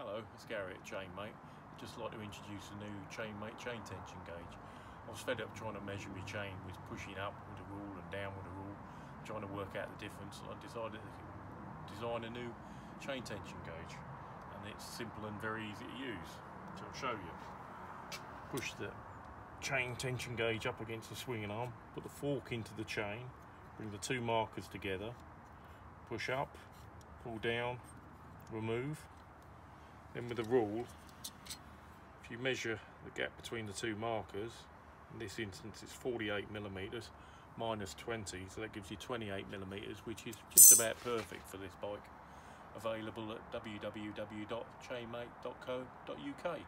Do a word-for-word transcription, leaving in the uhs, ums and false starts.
Hello, it's Gary at Chainmate. I'd just like to introduce a new Chainmate chain tension gauge. I was fed up trying to measure my chain with pushing up with a rule and down with a rule, trying to work out the difference. I decided to design a new chain tension gauge, and it's simple and very easy to use. So I'll show you. Push the chain tension gauge up against the swinging arm, put the fork into the chain, bring the two markers together, push up, pull down, remove. Then with a rule, if you measure the gap between the two markers, in this instance it's forty-eight millimeters minus twenty, so that gives you twenty-eight millimeters, which is just about perfect for this bike. Available at w w w dot chainmate dot co dot u k.